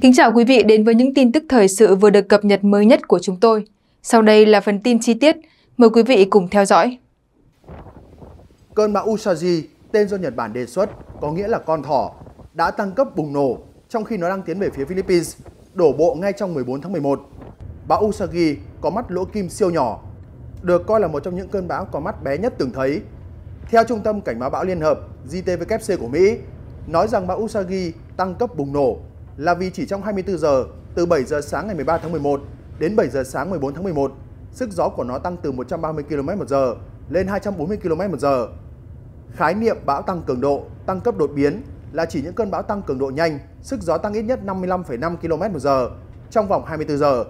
Kính chào quý vị đến với những tin tức thời sự vừa được cập nhật mới nhất của chúng tôi. Sau đây là phần tin chi tiết, mời quý vị cùng theo dõi. Cơn bão Usagi, tên do Nhật Bản đề xuất, có nghĩa là con thỏ, đã tăng cấp bùng nổ trong khi nó đang tiến về phía Philippines, đổ bộ ngay trong 14 tháng 11. Bão Usagi có mắt lỗ kim siêu nhỏ, được coi là một trong những cơn bão có mắt bé nhất từng thấy. Theo Trung tâm Cảnh báo bão Liên hợp JTWC của Mỹ, nói rằng bão Usagi tăng cấp bùng nổ là vì chỉ trong 24 giờ, từ 7 giờ sáng ngày 13 tháng 11 đến 7 giờ sáng 14 tháng 11, sức gió của nó tăng từ 130 km/h lên 240 km/h. Khái niệm bão tăng cường độ, tăng cấp đột biến là chỉ những cơn bão tăng cường độ nhanh, sức gió tăng ít nhất 55,5 km/h trong vòng 24 giờ.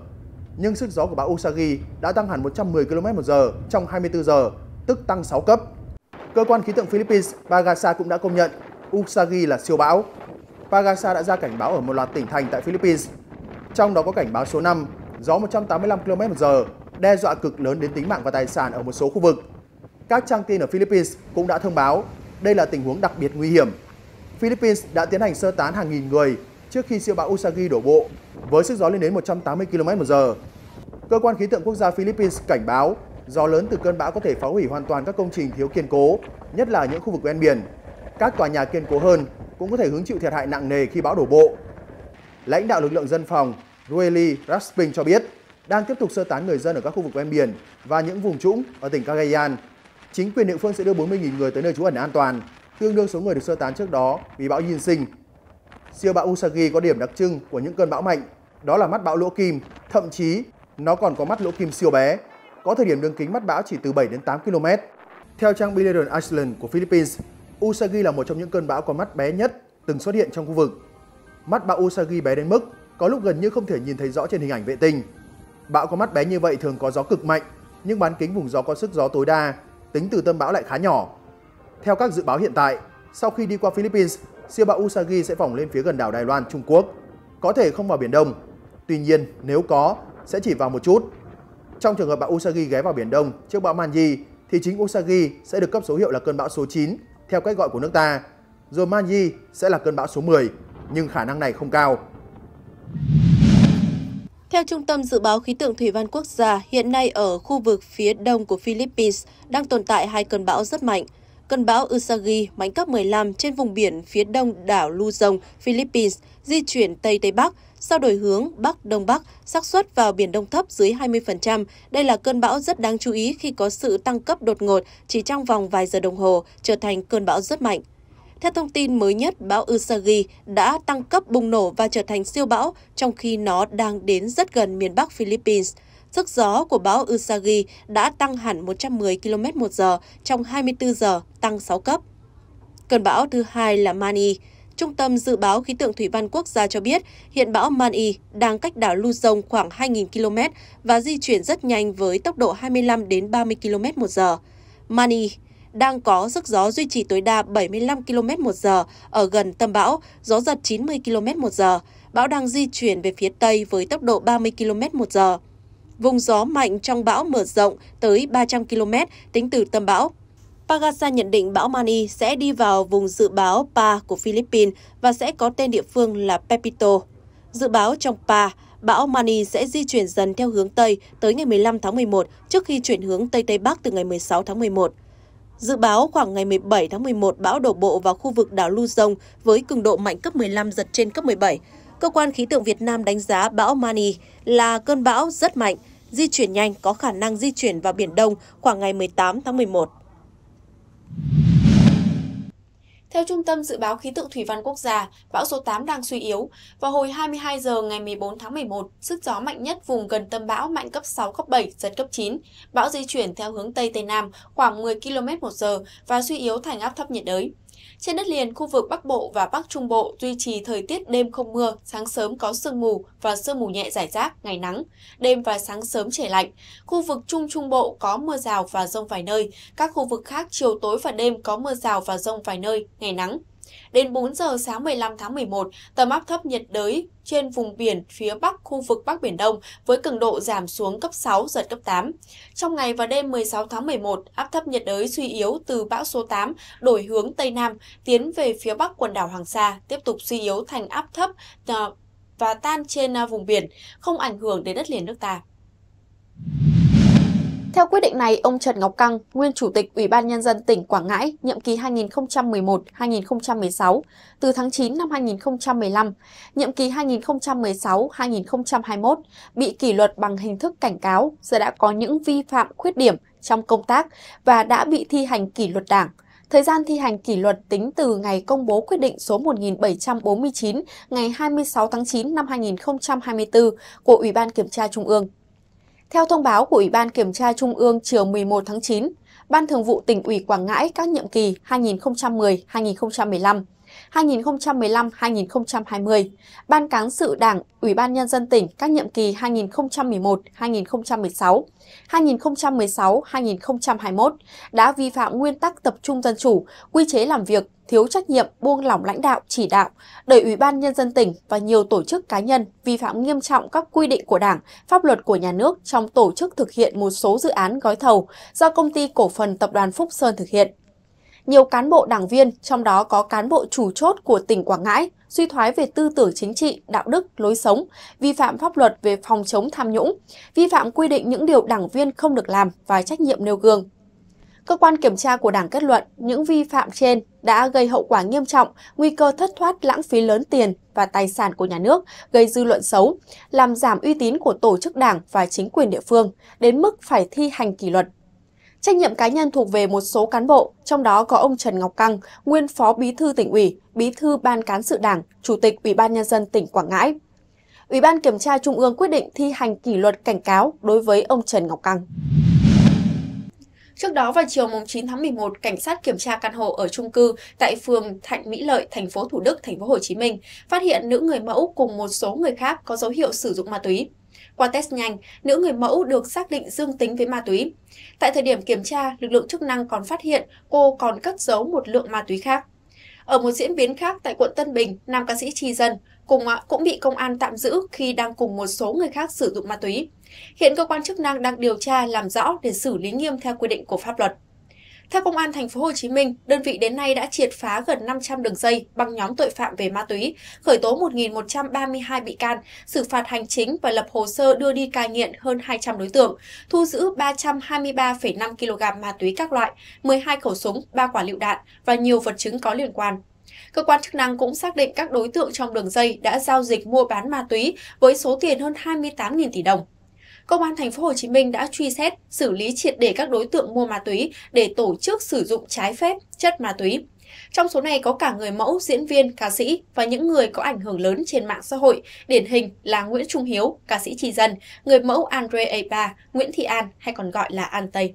Nhưng sức gió của bão Usagi đã tăng hẳn 110 km/h trong 24 giờ, tức tăng 6 cấp. Cơ quan khí tượng Philippines Pagasa cũng đã công nhận Usagi là siêu bão. Pagasa đã ra cảnh báo ở một loạt tỉnh thành tại Philippines, trong đó có cảnh báo số 5, gió 185 km/h đe dọa cực lớn đến tính mạng và tài sản ở một số khu vực. Các trang tin ở Philippines cũng đã thông báo đây là tình huống đặc biệt nguy hiểm. Philippines đã tiến hành sơ tán hàng nghìn người trước khi siêu bão Usagi đổ bộ với sức gió lên đến 180 km/h. Cơ quan khí tượng quốc gia Philippines cảnh báo gió lớn từ cơn bão có thể phá hủy hoàn toàn các công trình thiếu kiên cố, nhất là những khu vực ven biển. Các tòa nhà kiên cố hơn cũng có thể hứng chịu thiệt hại nặng nề khi bão đổ bộ. Lãnh đạo lực lượng dân phòng Rueli Rasping cho biết đang tiếp tục sơ tán người dân ở các khu vực ven biển và những vùng trũng ở tỉnh Cagayan. Chính quyền địa phương sẽ đưa 40.000 người tới nơi trú ẩn an toàn, tương đương số người được sơ tán trước đó vì bão Yin-Sin. Siêu bão Usagi có điểm đặc trưng của những cơn bão mạnh, đó là mắt bão lỗ kim, thậm chí nó còn có mắt lỗ kim siêu bé, có thời điểm đường kính mắt bão chỉ từ 7 đến 8 km. Theo trang Billion Island của Philippines, Usagi là một trong những cơn bão có mắt bé nhất từng xuất hiện trong khu vực. Mắt bão Usagi bé đến mức có lúc gần như không thể nhìn thấy rõ trên hình ảnh vệ tinh. Bão có mắt bé như vậy thường có gió cực mạnh, nhưng bán kính vùng gió có sức gió tối đa tính từ tâm bão lại khá nhỏ. Theo các dự báo hiện tại, sau khi đi qua Philippines, siêu bão Usagi sẽ vòng lên phía gần đảo Đài Loan, Trung Quốc, có thể không vào Biển Đông. Tuy nhiên, nếu có, sẽ chỉ vào một chút. Trong trường hợp bão Usagi ghé vào Biển Đông trước bão Man-yi, thì chính Usagi sẽ được cấp số hiệu là cơn bão số 9 theo cách gọi của nước ta, rồi Man-yi sẽ là cơn bão số 10, nhưng khả năng này không cao. Theo Trung tâm Dự báo Khí tượng Thủy văn Quốc gia, hiện nay ở khu vực phía đông của Philippines đang tồn tại hai cơn bão rất mạnh. Cơn bão Usagi, mạnh cấp 15 trên vùng biển phía đông đảo Luzon, Philippines, di chuyển Tây-Tây Bắc, sau đổi hướng Bắc-Đông Bắc, xác suất vào Biển Đông thấp dưới 20%. Đây là cơn bão rất đáng chú ý khi có sự tăng cấp đột ngột chỉ trong vòng vài giờ đồng hồ, trở thành cơn bão rất mạnh. Theo thông tin mới nhất, bão Usagi đã tăng cấp bùng nổ và trở thành siêu bão, trong khi nó đang đến rất gần miền Bắc Philippines. Sức gió của bão Usagi đã tăng hẳn 110 km/h trong 24 giờ, tăng 6 cấp. Cơn bão thứ hai là Man-yi. Trung tâm Dự báo Khí tượng Thủy văn Quốc gia cho biết hiện bão Man-yi đang cách đảo Luzon khoảng 2.000 km và di chuyển rất nhanh với tốc độ 25 đến 30 km/h. Man-yi đang có sức gió duy trì tối đa 75 km/h ở gần tâm bão, gió giật 90 km/h. Bão đang di chuyển về phía Tây với tốc độ 30 km/h. Vùng gió mạnh trong bão mở rộng tới 300 km tính từ tâm bão. Pagasa nhận định bão Man-yi sẽ đi vào vùng dự báo Pa của Philippines và sẽ có tên địa phương là Pepito. Dự báo trong Pa, bão Man-yi sẽ di chuyển dần theo hướng Tây tới ngày 15 tháng 11 trước khi chuyển hướng Tây Tây Bắc từ ngày 16 tháng 11. Dự báo khoảng ngày 17 tháng 11, bão đổ bộ vào khu vực đảo Luzon với cường độ mạnh cấp 15, giật trên cấp 17. Cơ quan khí tượng Việt Nam đánh giá bão Man-yi là cơn bão rất mạnh, di chuyển nhanh, có khả năng di chuyển vào Biển Đông khoảng ngày 18 tháng 11. Theo Trung tâm Dự báo Khí tượng Thủy văn Quốc gia, bão số 8 đang suy yếu. Vào hồi 22 giờ ngày 14 tháng 11, sức gió mạnh nhất vùng gần tâm bão mạnh cấp 6, cấp 7, giật cấp 9. Bão di chuyển theo hướng Tây Tây Nam khoảng 10 km/h và suy yếu thành áp thấp nhiệt đới. Trên đất liền, khu vực Bắc Bộ và Bắc Trung Bộ duy trì thời tiết đêm không mưa, sáng sớm có sương mù và sương mù nhẹ rải rác, ngày nắng, đêm và sáng sớm trời lạnh. Khu vực Trung Trung Bộ có mưa rào và dông vài nơi, các khu vực khác chiều tối và đêm có mưa rào và dông vài nơi, ngày nắng. Đến 4 giờ sáng 15 tháng 11, tầm áp thấp nhiệt đới trên vùng biển phía Bắc khu vực Bắc Biển Đông với cường độ giảm xuống cấp 6, giật cấp 8. Trong ngày và đêm 16 tháng 11, áp thấp nhiệt đới suy yếu từ bão số 8, đổi hướng Tây Nam, tiến về phía Bắc quần đảo Hoàng Sa, tiếp tục suy yếu thành áp thấp và tan trên vùng biển, không ảnh hưởng đến đất liền nước ta. Theo quyết định này, ông Trần Ngọc Căng, nguyên Chủ tịch Ủy ban Nhân dân tỉnh Quảng Ngãi, nhiệm kỳ 2011-2016, từ tháng 9 năm 2015, nhiệm kỳ 2016-2021, bị kỷ luật bằng hình thức cảnh cáo do đã có những vi phạm khuyết điểm trong công tác và đã bị thi hành kỷ luật đảng. Thời gian thi hành kỷ luật tính từ ngày công bố quyết định số 1749 ngày 26 tháng 9 năm 2024 của Ủy ban Kiểm tra Trung ương. Theo thông báo của Ủy ban Kiểm tra Trung ương chiều 11 tháng 9, Ban Thường vụ Tỉnh ủy Quảng Ngãi các nhiệm kỳ 2010-2015, 2015-2020, Ban Cán sự Đảng, Ủy ban Nhân dân tỉnh các nhiệm kỳ 2011-2016, 2016-2021 đã vi phạm nguyên tắc tập trung dân chủ, quy chế làm việc, thiếu trách nhiệm, buông lỏng lãnh đạo, chỉ đạo, để Ủy ban Nhân dân tỉnh và nhiều tổ chức cá nhân vi phạm nghiêm trọng các quy định của Đảng, pháp luật của nhà nước trong tổ chức thực hiện một số dự án gói thầu do Công ty Cổ phần Tập đoàn Phúc Sơn thực hiện. Nhiều cán bộ đảng viên, trong đó có cán bộ chủ chốt của tỉnh Quảng Ngãi, suy thoái về tư tưởng chính trị, đạo đức, lối sống, vi phạm pháp luật về phòng chống tham nhũng, vi phạm quy định những điều đảng viên không được làm và trách nhiệm nêu gương. Cơ quan kiểm tra của Đảng kết luận những vi phạm trên đã gây hậu quả nghiêm trọng, nguy cơ thất thoát lãng phí lớn tiền và tài sản của nhà nước, gây dư luận xấu, làm giảm uy tín của tổ chức Đảng và chính quyền địa phương, đến mức phải thi hành kỷ luật. Trách nhiệm cá nhân thuộc về một số cán bộ, trong đó có ông Trần Ngọc Căng, nguyên Phó Bí thư Tỉnh ủy, Bí thư Ban Cán sự Đảng, Chủ tịch Ủy ban Nhân dân tỉnh Quảng Ngãi. Ủy ban Kiểm tra Trung ương quyết định thi hành kỷ luật cảnh cáo đối với ông Trần Ngọc Căng. Trước đó vào chiều 9 tháng 11, cảnh sát kiểm tra căn hộ ở chung cư tại phường Thạnh Mỹ Lợi, thành phố Thủ Đức, thành phố Hồ Chí Minh, phát hiện nữ người mẫu cùng một số người khác có dấu hiệu sử dụng ma túy. Qua test nhanh, nữ người mẫu được xác định dương tính với ma túy. Tại thời điểm kiểm tra, lực lượng chức năng còn phát hiện cô còn cất giấu một lượng ma túy khác. Ở một diễn biến khác, tại quận Tân Bình, nam ca sĩ Chi Dân cũng bị công an tạm giữ khi đang cùng một số người khác sử dụng ma túy. Hiện cơ quan chức năng đang điều tra làm rõ để xử lý nghiêm theo quy định của pháp luật. Theo Công an thành phố Hồ Chí Minh, đơn vị đến nay đã triệt phá gần 500 đường dây băng nhóm tội phạm về ma túy, khởi tố 1.132 bị can, xử phạt hành chính và lập hồ sơ đưa đi cai nghiện hơn 200 đối tượng, thu giữ 323,5 kg ma túy các loại, 12 khẩu súng, 3 quả lựu đạn và nhiều vật chứng có liên quan. Cơ quan chức năng cũng xác định các đối tượng trong đường dây đã giao dịch mua bán ma túy với số tiền hơn 28.000 tỷ đồng. Công an thành phố Hồ Chí Minh đã truy xét, xử lý triệt để các đối tượng mua ma túy để tổ chức sử dụng trái phép chất ma túy. Trong số này có cả người mẫu, diễn viên, ca sĩ và những người có ảnh hưởng lớn trên mạng xã hội, điển hình là Nguyễn Trung Hiếu, ca sĩ Chi Dân, người mẫu Andre A3, Nguyễn Thị An hay còn gọi là An Tây.